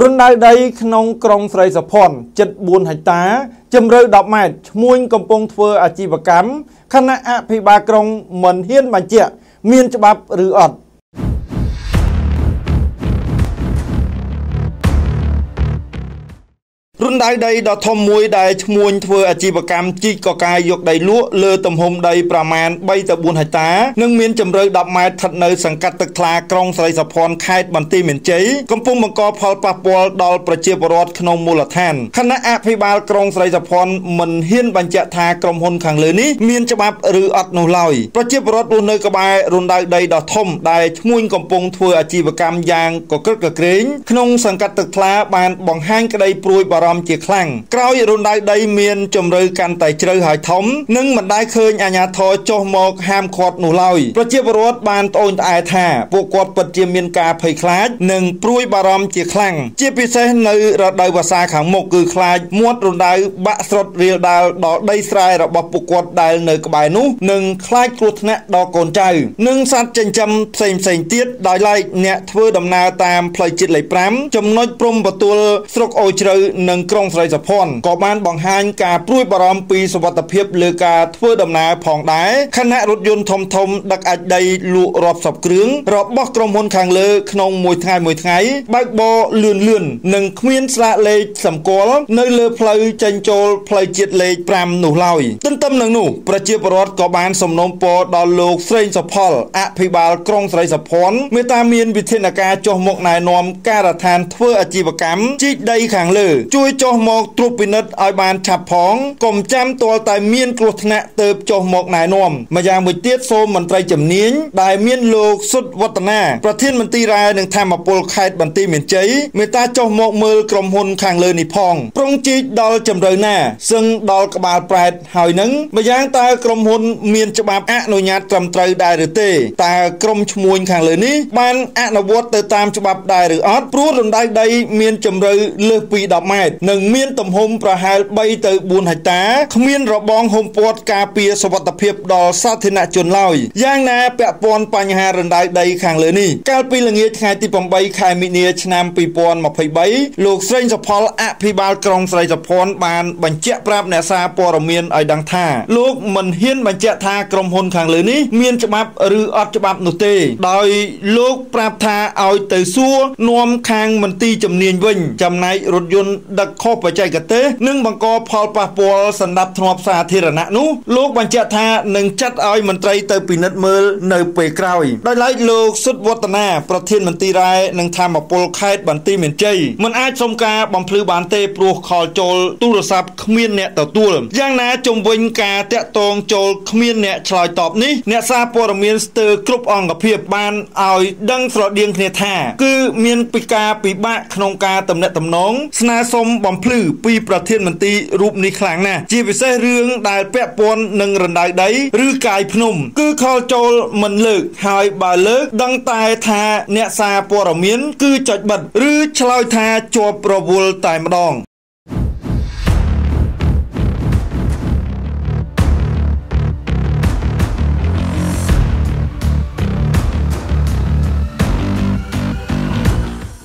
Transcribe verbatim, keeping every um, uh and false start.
รุ่นใดใดขนมกรงใส่สะพอนจัดบุญหายตาจำเริญดอกไม้มุ้ยกำปองเฟืออาชีพกรรมคณะอภิบาลกรงเหมือนเฮียนบัญเจียเมียนฉบับหรืออดรุ่นใดใดดอกทอมมวยใดมุ้ยเฟืออาชีพกรรมจีกกายยกใดล้วเลือตำหงใดประมาณใบตะบุญหายตาเนื่องเมียนจำเริญดอกไม้ถัดเนยสังกัดตะคลากรงใส่สะพอนคายบันตีเหมือนเจี๋ยกำปองมังกรพอลปะปอลดอลประเจียบรอดขนมมูลแทนคณะอภิบาลกรงใส่สะพอนเหมือนเฮียนบัญเจียทากรมหนขังเลยนี้เมียนฉบับหรืออดหนูลอยประเจียบรอดบุญเนยกบายรุ่นใดใดดอกทอมใดมุ้ยกำปองเฟืออาชีพกรรมยางก็เกิดกระเกรงขนมสังกัดตะคลาบานบ่งแห้งกระไดปลุยบารมเจี๋ยคลั่งกล่าวอย่างรุ่นใดใดเมียนจำเริญการไต่เจริญหายทอมนึ่งมันได้เคยอาญาทอโจมอกแฮมขอดหนูลอยประเจียบรอดบานโอนไอแท้ปวกกอดปัจเจียมเมียนกาเผยคลาดหนึ่งปลุยบารมเจี๋ยคลั่งเจี๋ยพิเศษในระดับภาษาขังมกคือคลาดมวดรุ่นใดบะสดเรียวดาวดอกได้สายระบบปวกกอดได้ในกบายนู้หนึ่งคลาดกรุดเนะดอกกลใจหนึ่งสัตว์จำจำเซ็งเซ็งเตี้ยได้ไล่เนะเพื่อดำนาตามพลอยจิตไหลแปรมจำน้อยปรุงประตูสกโอเจริญหนึ่งกรงใส่สะพอนก่อบ้านบังฮันกาปลุยบารมปีสวัสดิเพียบเลือกาเพื่อดำนาผ่องได้คณะรถยนต์ทมทมดักอัดใดลุรอบสับเครื่องรอบบอกกรมพลขังเลือขนมมวยไทยมวยไทยบักบอเลื่อนเลื่อนหนึ่งเมียนสระเลสัมกอลในเลือพลายจันโจพลายเจ็ดเลปรามหนูลอยต้นตำหนึ่งหนูประเจียบรอดก่อบ้านสมนมปอดอลโลกเส้นสะพอนอภิบาลกรงใส่สะพอนเมตาเมียนวิเทนกาจอมกนายนอมการทานเพื่ออาชีพกรรมจิตใดขังเลือช่วยจอมกตรุปินัดอัยบานฉับพองกลมจำตัวแต่เมียนกรุธนะเติบจอมกนายนอมมายางมือเตี้ยโซมันไตรจำเนียนได้เมียนโลกสุดวัฒนาประเทศมันตีรายหนึ่งทำมาปลไข่บันตีเหมือนเจยเมตาจอมกมือกลมหนขังเลยนิพองปรงจิตดอลจำเริญหน้าซึ่งดอลกบาลแปดหอยนังมายางตากลมหนเมียนฉบับอะนุญาตจำไตรได้หรือเตตากลมชมวยขังเลยนี้บ้านอะนวัตเติมตามฉบับได้หรืออัดรู้รุ่นได้ใดเมียนจำเริญเลือกปีดอกไม้หนึ่งเมียนต่ำหมประหารใบเตยบุญหายตาเมียนระบองหมปวดกาเปียสวัสดิเพียบดอลซาธินาจนเล่าอย่างนาแปะปอนปัญหาเรื่องใดใดขังเลยนี่การปีละเงียดขายติปมใบขายมิเนียชนามปีปอนมาเผยใบลูกเส้นสะพอลอภิบาลกรองใส่สะพอนบานบัญเจปราบเนซาปอรเมียนไอดังท่าลูกมันเฮียนบัญเจทากรมพลขังเลยนี่เมียนฉบับหรืออัดฉบับหนุเตโดยลูกปราบทาเอาเตยซัวนวมขังมันตีจำเนียนวิ่งจำนายรถยนต์ดักข้อปัจจัยกเตะหนึ่งบังกอพอลปะปอลสันดับทนอบสาธิรณะนุลูกบัญเจทาหนึ่งจัดเอามันไตรเตยปีนัดเมือเนยเปกราวได้ไล่โลกสุดวัฒนาประเทศมันตีรายหนึ่งทำมาปลไข่บันตีเหมือนเจยมันอาจสมกาบัมพลือบานเตปลูกคอโจลตุรศัพท์เมียนเนตต่อตัวย่างนาจมวิญกาเตะตองโจลเมียนเนตชลอยตอบนี้เนซาปอรเมียนสเตอร์กรุบอ่องกับเพียบบานเอาดังสระเดียงเนธาคือเมียนปิกาปิบะขนงกาตำเนตตำน้องสนาสมบัมพลือปีประเทศมันตีรูปนี้ครั้งน่ะจีบเสเรื่องได้แปะปนหนึ่งรันได้ใดหรือกายพนมคือคอโจลมันเลิกหายบาเลิกดังตายทาเนซาปอรเมียนคือจดบัตรหรือชลอยทาจวบประวุลตายมาดอง